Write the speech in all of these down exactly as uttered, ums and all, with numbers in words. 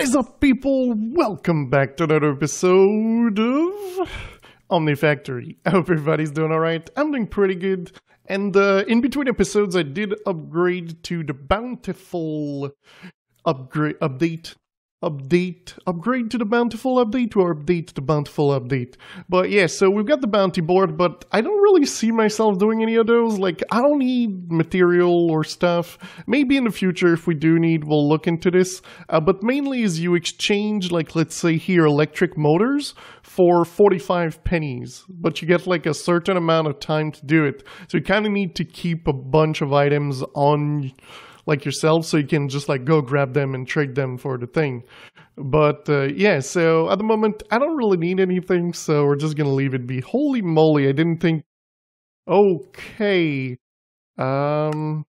What is up, people? Welcome back to another episode of OmniFactory. I hope everybody's doing alright. I'm doing pretty good. And uh, in between episodes, I did upgrade to the bountiful upgrade update. Update, upgrade to the bountiful update, or update to the bountiful update. But yeah, so we've got the bounty board, but I don't really see myself doing any of those. Like, I don't need material or stuff. Maybe in the future, if we do need, we'll look into this. Uh, but mainly is you exchange, like, let's say here, electric motors for forty-five pennies. But you get, like, a certain amount of time to do it. So you kind of need to keep a bunch of items on... like yourself, so you can just like go grab them and trade them for the thing. But uh, yeah, so at the moment I don't really need anything, so we're just gonna leave it be. Holy moly, I didn't think. Okay, um,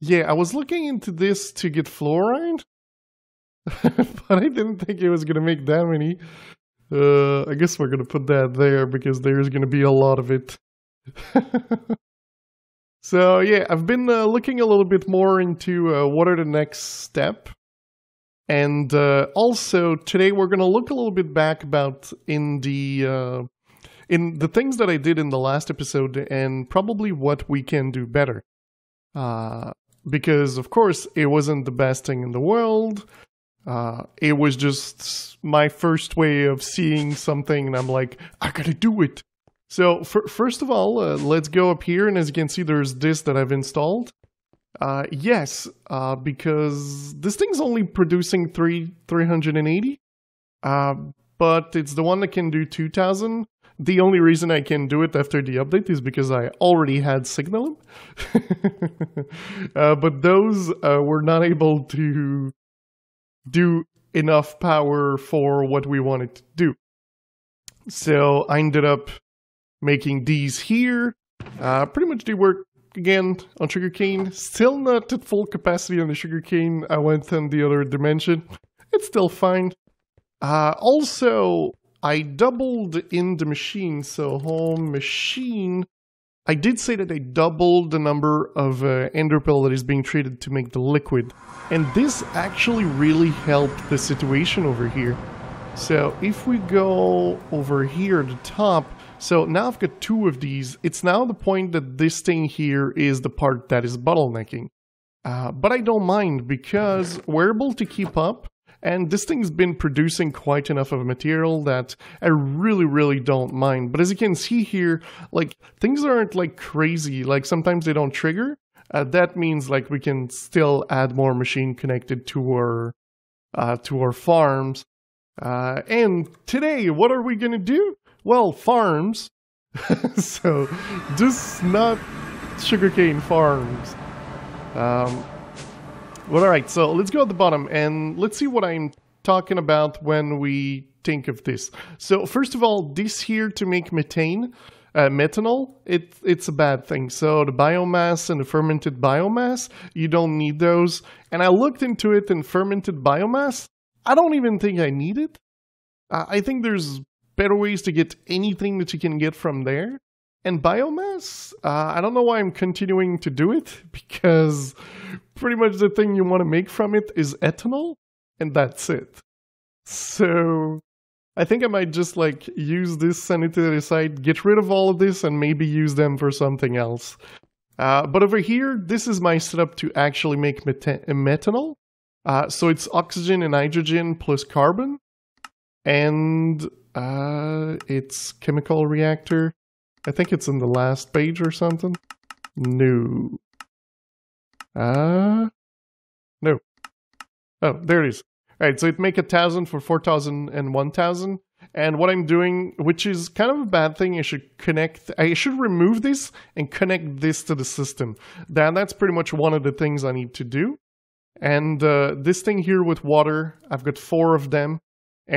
yeah, I was looking into this to get fluoride, but I didn't think it was gonna make that many. Uh, I guess we're gonna put that there because there's gonna be a lot of it. So yeah, I've been uh, looking a little bit more into uh, what are the next step. And uh, also today we're going to look a little bit back about in the, uh, in the things that I did in the last episode and probably what we can do better. Uh, because of course it wasn't the best thing in the world. Uh, it was just my first way of seeing something and I'm like, I gotta do it. So, for, first of all, uh, let's go up here, and as you can see, there's this that I've installed. Uh, yes, uh, because this thing's only producing three hundred eighty, uh, but it's the one that can do two thousand. The only reason I can do it after the update is because I already had Signalum. uh, but those uh, were not able to do enough power for what we wanted to do. So, I ended up... making these here. Uh, pretty much they work again on sugarcane. Still not at full capacity on the sugarcane. I went on the other dimension. It's still fine. Uh, also, I doubled in the machine. So home machine. I did say that I doubled the number of uh, ender pearl that is being treated to make the liquid. And this actually really helped the situation over here. So if we go over here at the top, so now I've got two of these. It's now the point that this thing here is the part that is bottlenecking. Uh, but I don't mind because we're able to keep up. And this thing's been producing quite enough of material that I really, really don't mind. But as you can see here, like things aren't like crazy. Like sometimes they don't trigger. Uh, that means like we can still add more machine connected to our, uh, to our farms. Uh, and today, what are we going to do? Well, farms, so just not sugarcane farms. Um, well, all right, so let's go at the bottom and let's see what I'm talking about when we think of this. So first of all, this here to make methane, uh, methanol, it, it's a bad thing. So the biomass and the fermented biomass, you don't need those. And I looked into it and fermented biomass, I don't even think I need it. Uh, I think there's... better ways to get anything that you can get from there. And biomass, uh, I don't know why I'm continuing to do it, because pretty much the thing you want to make from it is ethanol, and that's it. So I think I might just like use this sanitary side, get rid of all of this, and maybe use them for something else. Uh, but over here, this is my setup to actually make meta methanol. Uh, so it's oxygen and hydrogen plus carbon. And uh, it's chemical reactor. I think it's in the last page or something. No. Uh, no. Oh, there it is. All right, so it make a thousand for four thousand and one thousand. And what I'm doing, which is kind of a bad thing, I should connect, I should remove this and connect this to the system. That, that's pretty much one of the things I need to do. And uh, this thing here with water, I've got four of them.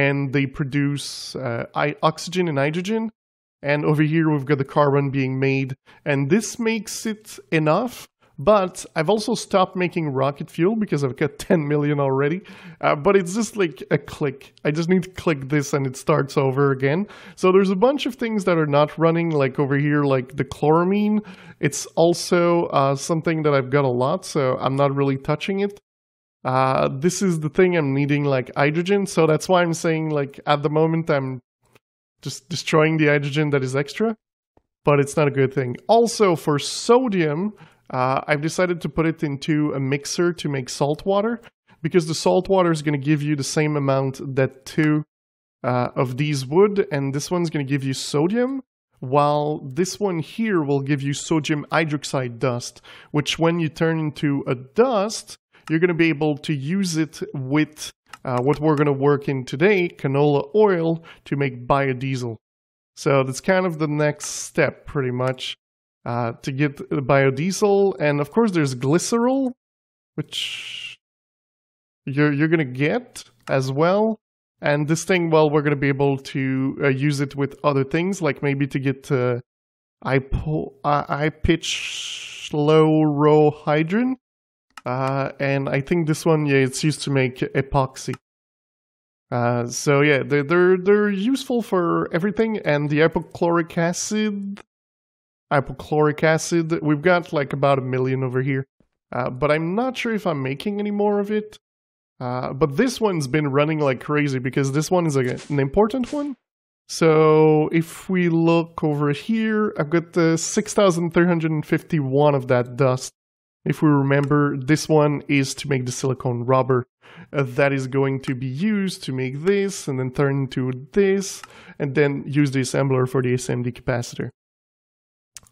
And they produce uh, I oxygen and hydrogen. And over here, we've got the carbon being made. And this makes it enough. But I've also stopped making rocket fuel because I've got ten million already. Uh, but it's just like a click. I just need to click this and it starts over again. So there's a bunch of things that are not running, like over here, like the chloramine. It's also uh, something that I've got a lot, so I'm not really touching it. Uh, this is the thing I'm needing, like hydrogen. So that's why I'm saying, like, at the moment I'm just destroying the hydrogen that is extra, but it's not a good thing. Also for sodium, uh, I've decided to put it into a mixer to make salt water, because the salt water is going to give you the same amount that two uh, of these would, and this one's going to give you sodium, while this one here will give you sodium hydroxide dust, which when you turn into a dust, you're going to be able to use it with uh, what we're going to work in today, canola oil, to make biodiesel. So that's kind of the next step, pretty much, uh, to get the biodiesel. And of course, there's glycerol, which you're, you're going to get as well. And this thing, well, we're going to be able to uh, use it with other things, like maybe to get uh, ipochlorohydrin. Uh, and I think this one, yeah, it's used to make epoxy. Uh, so yeah, they're, they're, they're useful for everything. And the hypochloric acid, hypochloric acid, we've got like about a million over here. Uh, but I'm not sure if I'm making any more of it. Uh, but this one's been running like crazy, because this one is like an important one. So if we look over here, I've got the six thousand three hundred fifty-one of that dust. If we remember, this one is to make the silicone rubber. Uh, that is going to be used to make this, and then turn into this, and then use the assembler for the S M D capacitor.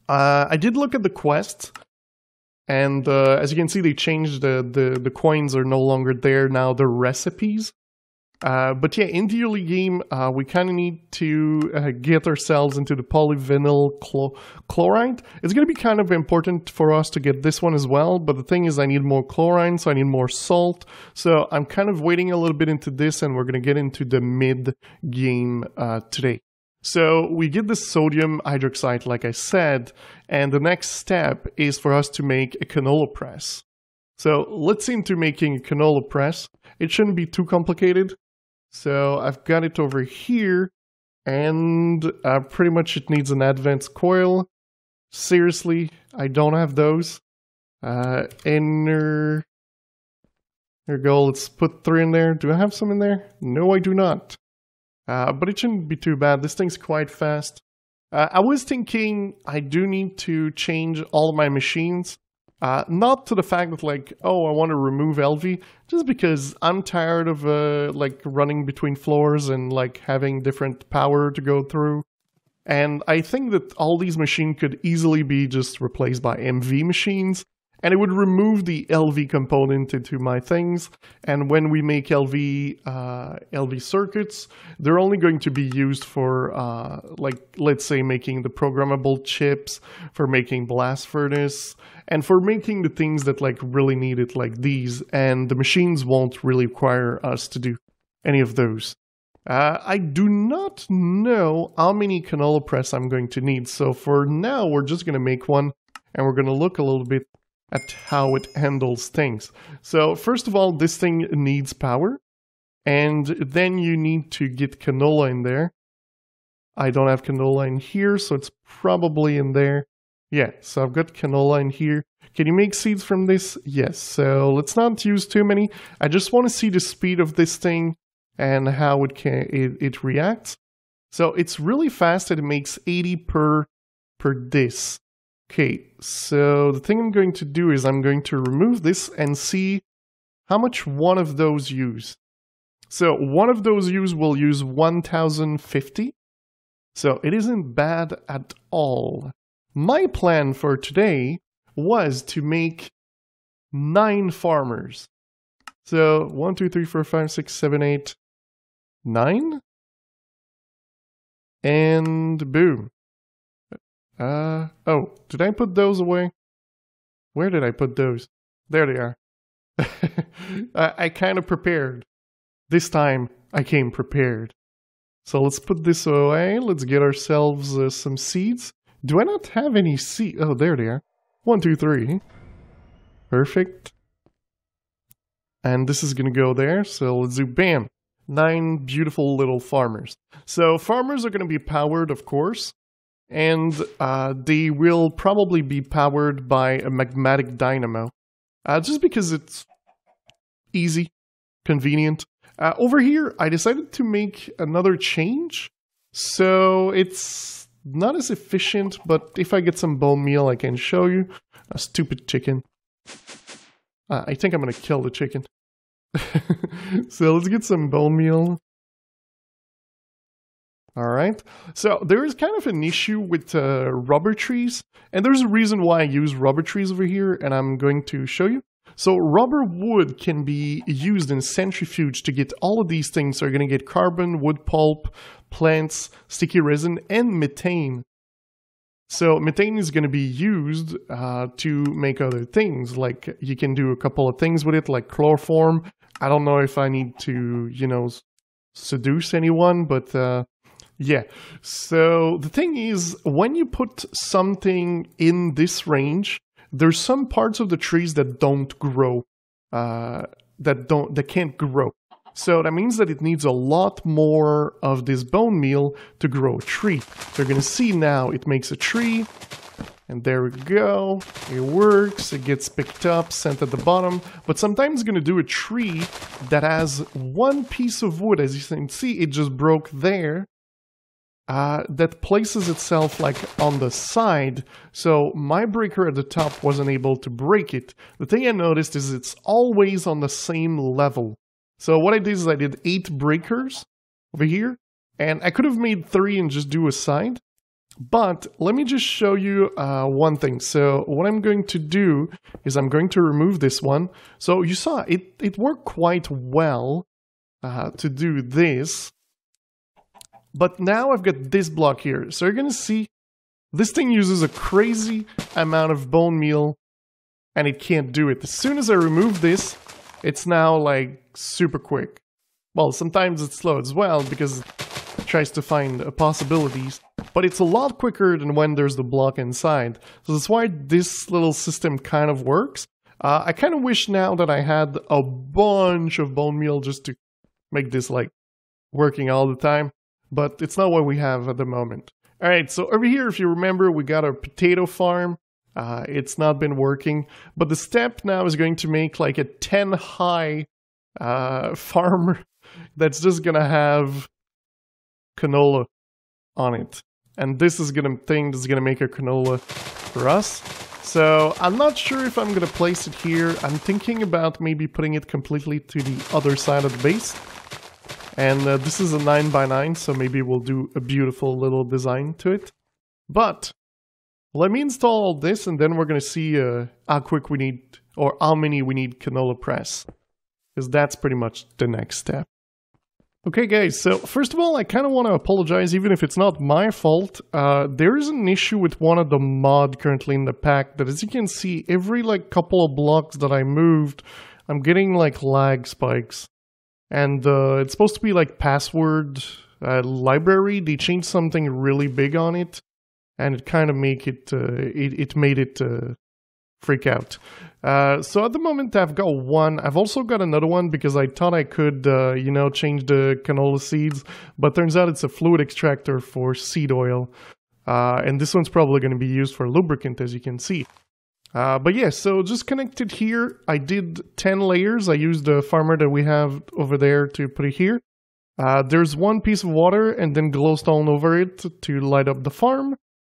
Uh, I did look at the quest, and uh, as you can see, they changed the, the, the coins are no longer there, now they're recipes. Uh, but yeah, in the early game, uh, we kind of need to uh, get ourselves into the polyvinyl chlor chloride. It's going to be kind of important for us to get this one as well, but the thing is I need more chlorine, so I need more salt. So I'm kind of waiting a little bit into this, and we're going to get into the mid-game uh, today. So we get the sodium hydroxide, like I said, and the next step is for us to make a canola press. So let's see into making a canola press. It shouldn't be too complicated. So I've got it over here, and uh, pretty much it needs an advanced coil. Seriously, I don't have those. Uh, inner, there we go, let's put three in there. Do I have some in there? No, I do not. Uh, but it shouldn't be too bad. This thing's quite fast. Uh, I was thinking I do need to change all my machines. Uh, not to the fact that, like, oh, I want to remove L V, just because I'm tired of, uh, like, running between floors and, like, having different power to go through. And I think that all these machines could easily be just replaced by M V machines, and it would remove the L V component into my things. And when we make L V, uh, L V circuits, they're only going to be used for, uh, like, let's say, making the programmable chips, for making blast furnace, and for making the things that, like, really need it, like these, and the machines won't really require us to do any of those. Uh, I do not know how many canola press I'm going to need, so for now we're just going to make one, and we're going to look a little bit at how it handles things. So first of all, this thing needs power, and then you need to get canola in there. I don't have canola in here, so it's probably in there. Yeah, so I've got canola in here. Can you make seeds from this? Yes, so let's not use too many. I just want to see the speed of this thing and how it can it, it reacts. So it's really fast, it makes eighty per per disk. Okay, so the thing I'm going to do is I'm going to remove this and see how much one of those use. So one of those use will use one thousand fifty. So it isn't bad at all. My plan for today was to make nine farmers. So one, two, three, four, five, six, seven, eight, nine. And boom. Uh, oh, did I put those away? Where did I put those? There they are. I, I kind of prepared. This time, I came prepared. So let's put this away. Let's get ourselves uh, some seeds. Do I not have any seeds? Oh, there they are. One, two, three. Perfect. And this is going to go there. So let's do bam. Nine beautiful little farmers. So farmers are going to be powered, of course. And uh, they will probably be powered by a magmatic dynamo. Uh, just because it's easy, convenient. Uh, over here, I decided to make another change. So it's not as efficient, but if I get some bone meal, I can show you. A stupid chicken. Uh, I think I'm gonna kill the chicken. So let's get some bone meal. Alright, so there is kind of an issue with uh, rubber trees, and there's a reason why I use rubber trees over here, and I'm going to show you. So rubber wood can be used in centrifuge to get all of these things. So you're going to get carbon, wood pulp, plants, sticky resin, and methane. So methane is going to be used uh, to make other things. Like you can do a couple of things with it, like chloroform. I don't know if I need to, you know, seduce anyone, but... Uh, Yeah, so the thing is, when you put something in this range, there's some parts of the trees that don't grow, uh, that don't, that can't grow. So that means that it needs a lot more of this bone meal to grow a tree. So you're gonna see now it makes a tree, and there we go. It works, it gets picked up, sent at the bottom, but sometimes it's gonna do a tree that has one piece of wood. As you can see, it just broke there. Uh, that places itself like on the side, so my breaker at the top wasn't able to break it. The thing I noticed is it's always on the same level. So what I did is I did eight breakers over here, and I could have made three and just do a side, but let me just show you uh, one thing. So what I'm going to do is I'm going to remove this one. So you saw it, it worked quite well uh, to do this. But now I've got this block here, so you're gonna see this thing uses a crazy amount of bone meal and it can't do it. As soon as I remove this, it's now like super quick. Well, sometimes it's slow as well because it tries to find uh, possibilities, but it's a lot quicker than when there's the block inside. So that's why this little system kind of works. Uh, I kind of wish now that I had a bunch of bone meal just to make this like working all the time. But it's not what we have at the moment. All right, so over here, if you remember, we got our potato farm. Uh, it's not been working. But the step now is going to make like a ten high uh, farm that's just going to have canola on it. And this is going to thing that's going to make a canola for us. So I'm not sure if I'm going to place it here. I'm thinking about maybe putting it completely to the other side of the base. And uh, this is a nine by nine, so maybe we'll do a beautiful little design to it. But let me install all this, and then we're going to see uh, how quick we need, or how many we need canola press. Because that's pretty much the next step. Okay, guys, so first of all, I kind of want to apologize, even if it's not my fault. Uh, there is an issue with one of the mod currently in the pack that, as you can see, every like couple of blocks that I moved, I'm getting like lag spikes. And uh, it's supposed to be like password uh, library. They changed something really big on it, and it kind of make it, uh, it. It made it uh, freak out. Uh, so at the moment, I've got one. I've also got another one because I thought I could, uh, you know, change the canola seeds, but turns out it's a fluid extractor for seed oil, uh, and this one's probably going to be used for lubricant, as you can see. Uh, but yeah, so just connected here. I did ten layers. I used the farmer that we have over there to put it here. Uh, there's one piece of water and then glowstone over it to light up the farm.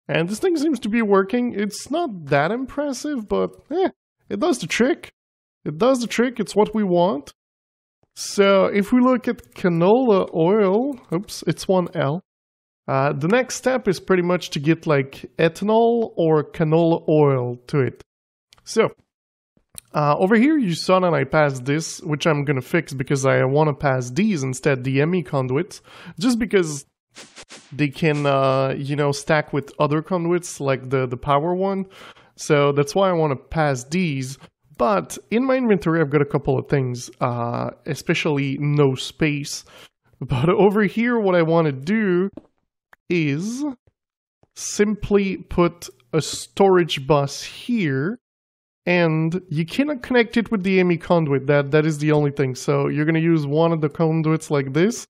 And this thing seems to be working. It's not that impressive, but eh, it does the trick. It does the trick. It's what we want. So if we look at canola oil, oops, it's one L. Uh, the next step is pretty much to get like ethanol or canola oil to it. So uh, over here you saw that I passed this, which I'm going to fix because I want to pass these instead, the M E conduits, just because they can, uh, you know, stack with other conduits like the, the power one. So that's why I want to pass these. But in my inventory I've got a couple of things, uh, especially no space. But over here what I want to do is simply put a storage bus here, and you cannot connect it with the M E conduit. That that is the only thing. So you're going to use one of the conduits like this,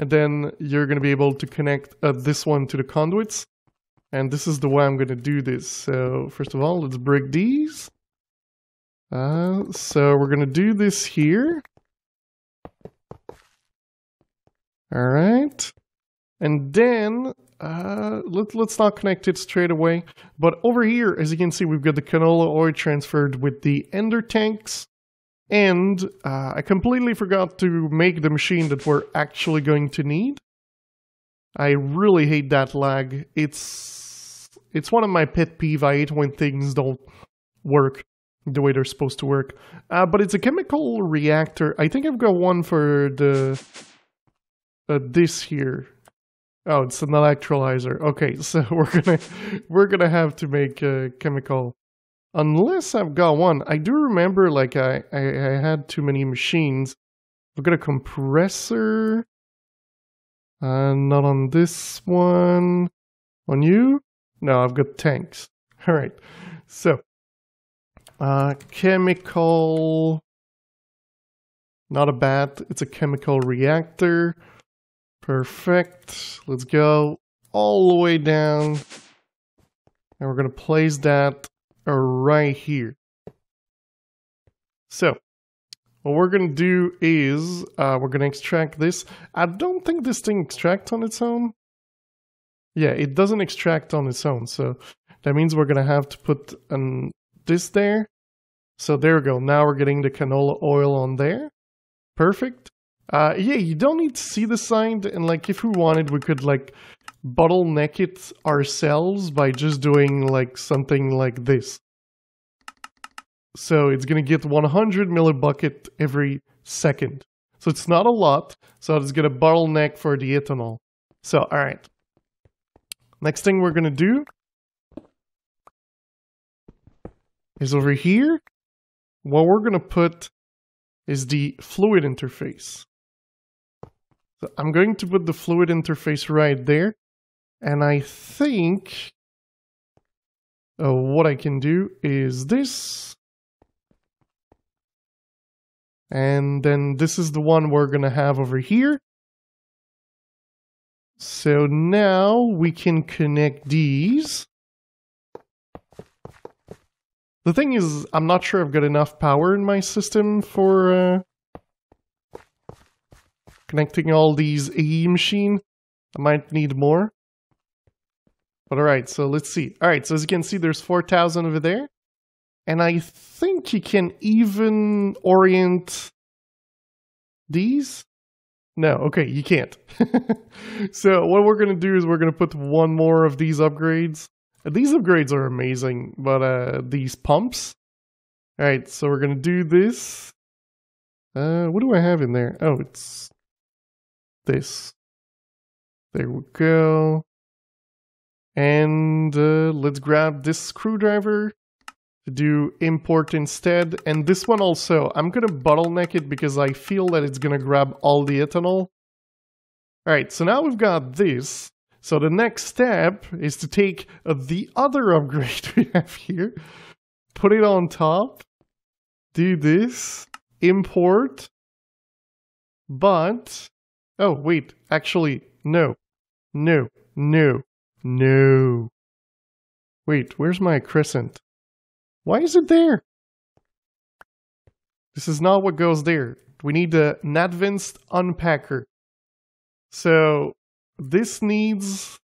and then you're going to be able to connect uh, this one to the conduits. And this is the way I'm going to do this. So first of all, let's break these. Uh, so we're going to do this here. All right. And then uh, let, let's not connect it straight away. But over here, as you can see, we've got the canola oil transferred with the ender tanks. And uh, I completely forgot to make the machine that we're actually going to need. I really hate that lag. It's, it's one of my pet peeves. I hate when things don't work the way they're supposed to work. Uh, but it's a chemical reactor. I think I've got one for the... Uh, this here. Oh, it's an electrolyzer. Okay, so we're gonna we're gonna have to make a chemical, unless I've got one. I do remember, like I I, I had too many machines. I've got a compressor. Uh, not on this one. On you? No, I've got tanks. All right. So, uh, chemical. Not a bat. It's a chemical reactor. Perfect. Let's go all the way down. And we're going to place that right here. So, what we're going to do is uh, we're going to extract this. I don't think this thing extracts on its own. Yeah, it doesn't extract on its own. So, that means we're going to have to put an, this there. So, there we go. Now we're getting the canola oil on there. Perfect. Uh, yeah, you don't need to see the sign, and like if we wanted, we could like bottleneck it ourselves by just doing like something like this. So it's gonna get one hundred millibucket every second. So it's not a lot, so it's gonna bottleneck for the ethanol. So, all right. Next thing we're gonna do is over here. What we're gonna put is the fluid interface. So I'm going to put the fluid interface right there. And I think uh, what I can do is this. And then this is the one we're going to have over here. So now we can connect these. The thing is, I'm not sure I've got enough power in my system for uh, connecting all these A E machine. I might need more. But alright, so let's see. Alright, so as you can see, there's four thousand over there. And I think you can even orient these? No, okay, you can't. So what we're going to do is we're going to put one more of these upgrades. These upgrades are amazing, but uh, these pumps. All right, so we're going to do this. Uh, what do I have in there? Oh, it's this. There we go. And uh, let's grab this screwdriver to do import instead. And this one also. I'm going to bottleneck it because I feel that it's going to grab all the ethanol. All right, so now we've got this. So the next step is to take uh, the other upgrade we have here, put it on top, do this, import, but, oh wait, actually, no, no, no, no. Wait, where's my crescent? Why is it there? This is not what goes there. We need uh, an advanced unpacker. So... this needs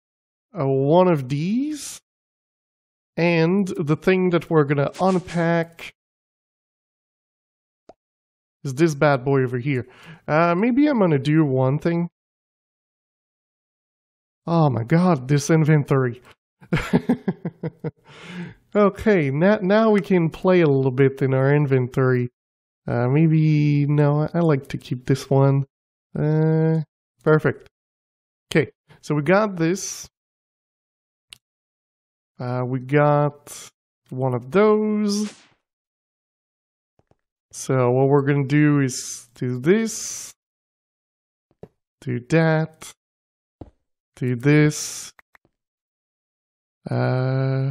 uh, one of these, and the thing that we're going to unpack is this bad boy over here. Uh, maybe I'm going to do one thing. Oh my god, this inventory. Okay, now, now we can play a little bit in our inventory. Uh, maybe, no, I like to keep this one. Uh, perfect. Okay, so we got this, uh, we got one of those, so what we're going to do is do this, do that, do this, uh,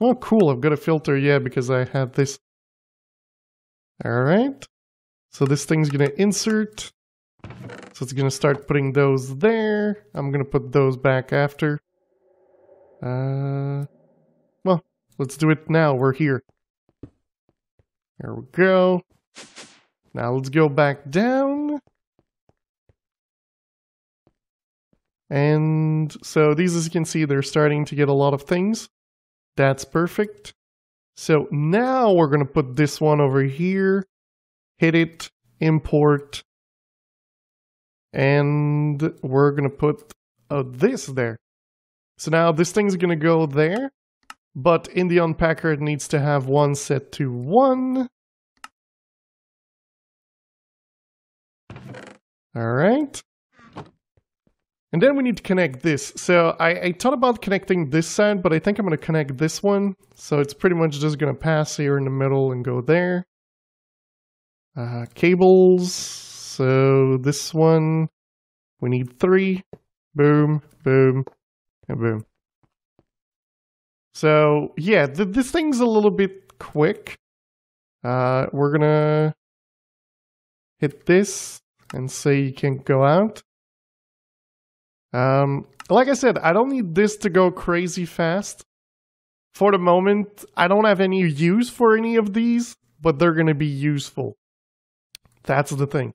oh cool, I've got a filter, yeah, because I had this, alright, so this thing's going to insert. So it's going to start putting those there. I'm going to put those back after. Uh, well, let's do it now. We're here. There we go. Now let's go back down. And so these, as you can see, they're starting to get a lot of things. That's perfect. So now we're going to put this one over here, hit it, import, and we're going to put uh, this there. So now this thing's going to go there, but in the unpacker it needs to have one set to one. All right. And then we need to connect this. So I, I thought about connecting this side, but I think I'm going to connect this one. So it's pretty much just going to pass here in the middle and go there. Uh, cables. So this one, we need three. Boom, boom, and boom. So yeah, th this thing's a little bit quick. Uh, we're going to hit this and say you can't go out. Um, like I said, I don't need this to go crazy fast. For the moment, I don't have any use for any of these, but they're going to be useful. That's the thing.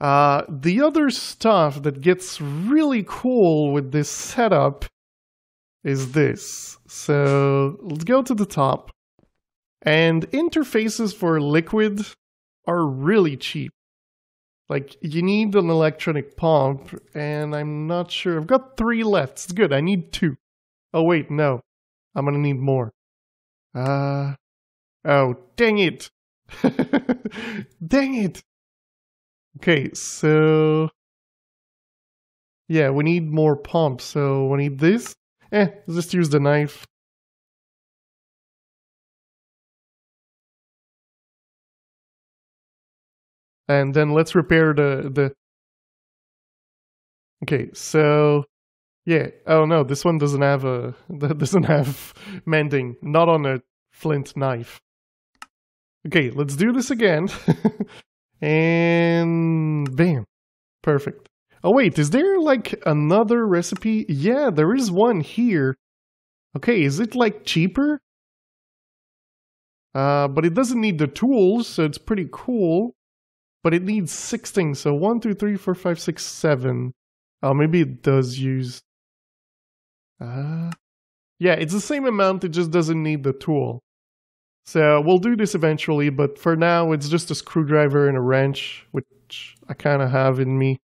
Uh, the other stuff that gets really cool with this setup is this. So let's go to the top. And interfaces for liquid are really cheap. Like, you need an electronic pump, and I'm not sure. I've got three left. It's good. I need two. Oh, wait, no. I'm gonna need more. Uh... Oh, dang it! Dang it! Okay, so... yeah, we need more pumps, so we need this. Eh, let's just use the knife. And then let's repair the, the... Okay, so... yeah. Oh no, this one doesn't have a... that doesn't have mending. Not on a flint knife. Okay, let's do this again. And... bam. Perfect. Oh wait, is there like another recipe? Yeah, there is one here. Okay, is it like cheaper? Uh, but it doesn't need the tools, so it's pretty cool. But it needs six things, so one, two, three, four, five, six, seven. Oh, maybe it does use... Uh, yeah, it's the same amount, it just doesn't need the tool. So we'll do this eventually, but for now it's just a screwdriver and a wrench, which I kind of have in me.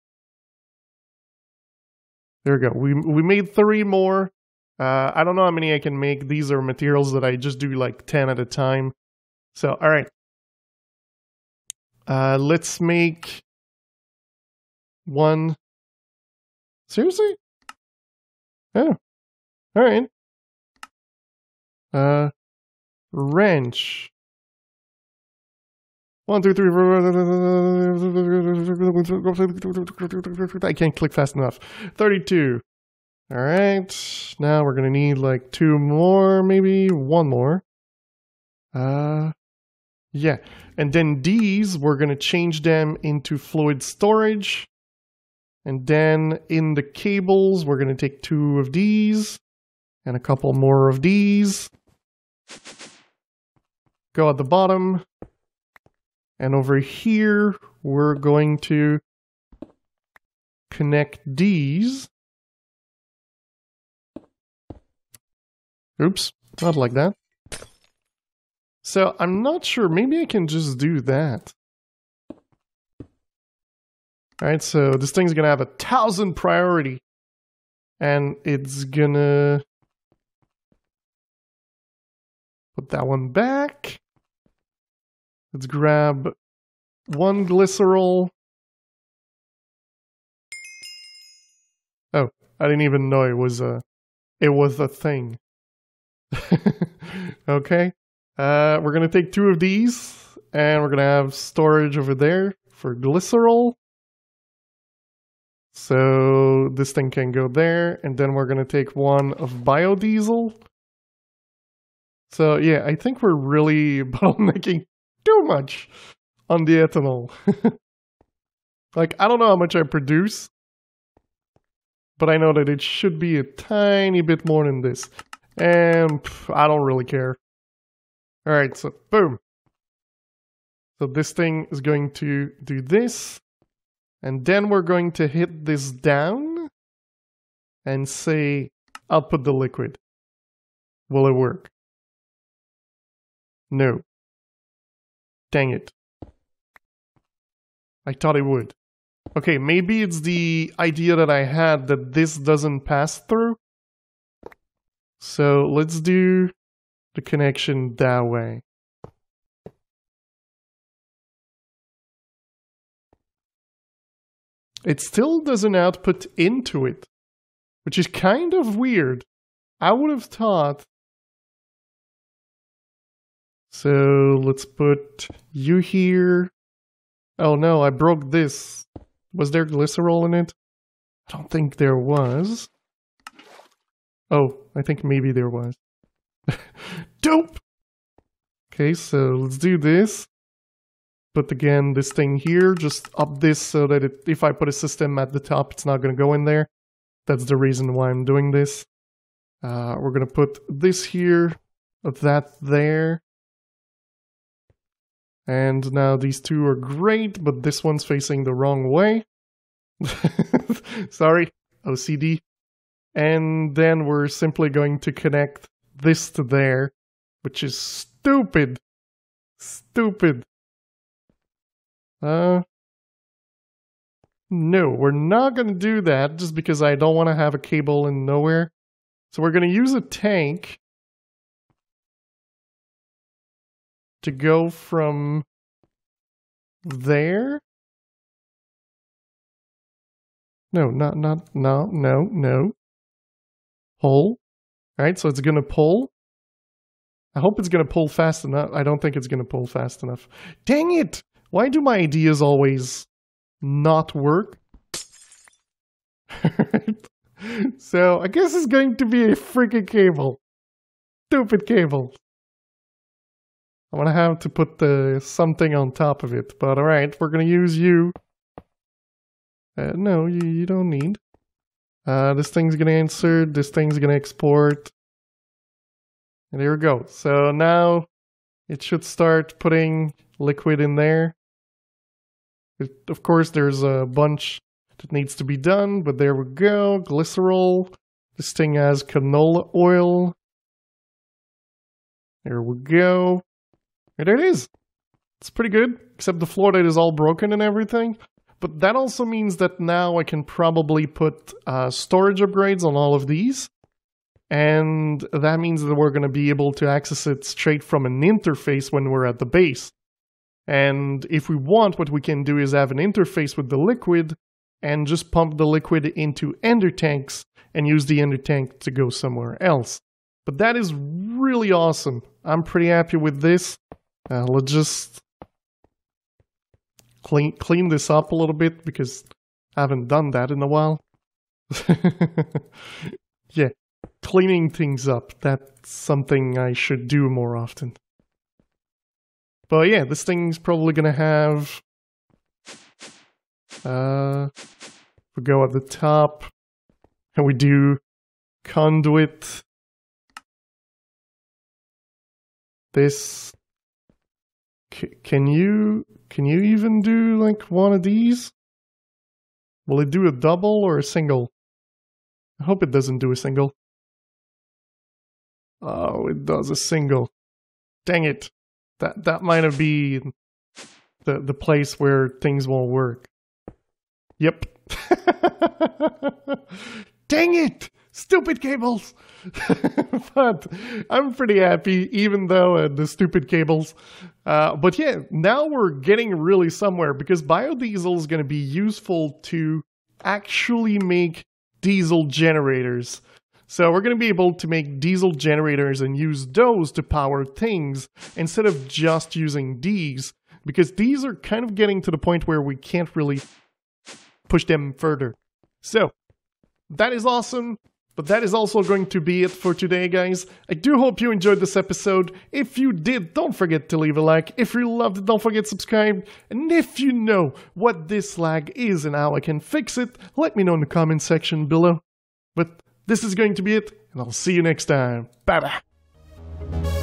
There we go. We, we made three more. Uh, I don't know how many I can make. These are materials that I just do like ten at a time. So, all right. Uh, let's make one. Seriously? Oh, all right. Uh, wrench. One, two, three. I can't click fast enough. thirty-two. All right. Now we're gonna need like two more, maybe one more. Uh. Yeah, and then these, we're going to change them into fluid storage. And then in the cables, we're going to take two of these. And a couple more of these. Go at the bottom. And over here, we're going to connect these. Oops, not like that. So I'm not sure, maybe I can just do that. Alright, so this thing's gonna have a thousand priority. And it's gonna... put that one back. Let's grab one glycerol. Oh, I didn't even know it was a... it was a thing. Okay. Uh, we're going to take two of these, and we're going to have storage over there for glycerol. So this thing can go there, and then we're going to take one of biodiesel. So yeah, I think we're really bottlenecking too much on the ethanol. Like, I don't know how much I produce, but I know that it should be a tiny bit more than this. And pff, I don't really care. Alright, so boom. So this thing is going to do this, and then we're going to hit this down and say, output the liquid. Will it work? No. Dang it. I thought it would. Okay, maybe it's the idea that I had that this doesn't pass through. So let's do the connection that way. It still doesn't output into it, which is kind of weird. I would have thought. So let's put you here. Oh no, I broke this. Was there glycerol in it? I don't think there was. Oh, I think maybe there was. Dope! Okay, so let's do this. But again, this thing here, just up this so that it, if I put a system at the top, it's not going to go in there. That's the reason why I'm doing this. Uh, we're going to put this here, that there. And now these two are great, but this one's facing the wrong way. Sorry, O C D. And then we're simply going to connect this to there, which is stupid. Stupid. Uh, no, we're not going to do that just because I don't want to have a cable in nowhere. So we're going to use a tank to go from there. No, not, not, no, no, no. Pull. Alright, so it's going to pull. I hope it's going to pull fast enough. I don't think it's going to pull fast enough. Dang it! Why do my ideas always not work? Alright. So, I guess it's going to be a freaking cable. Stupid cable. I'm gonna have to put the something on top of it, but alright, we're gonna use you. Uh, no, you, you don't need. Uh, this thing's gonna answer, this thing's gonna export. And there we go. So now it should start putting liquid in there. It, of course, there's a bunch that needs to be done, but there we go. Glycerol. This thing has canola oil. There we go. And there it is. It's pretty good, except the floor date is all broken and everything. But that also means that now I can probably put uh, storage upgrades on all of these. And that means that we're going to be able to access it straight from an interface when we're at the base. And if we want, what we can do is have an interface with the liquid and just pump the liquid into ender tanks and use the ender tank to go somewhere else. But that is really awesome. I'm pretty happy with this. Uh, let's just clean, clean this up a little bit, because I haven't done that in a while. Yeah, cleaning things up, that's something I should do more often. But yeah, this thing's probably gonna have... Uh, we go at the top, and we do conduit. This... C can you, can you even do, like, one of these? Will it do a double or a single? I hope it doesn't do a single. Oh, it does a single. Dang it. That, that might have been the, the place where things won't work. Yep. Dang it! Stupid cables! But I'm pretty happy, even though uh, the stupid cables. Uh, but yeah, now we're getting really somewhere, because biodiesel is going to be useful to actually make diesel generators. So we're going to be able to make diesel generators and use those to power things instead of just using these, because these are kind of getting to the point where we can't really push them further. So, that is awesome. But that is also going to be it for today, guys. I do hope you enjoyed this episode. If you did, don't forget to leave a like. If you loved it, don't forget to subscribe. And if you know what this lag is and how I can fix it, let me know in the comment section below. But this is going to be it, and I'll see you next time. Bye-bye.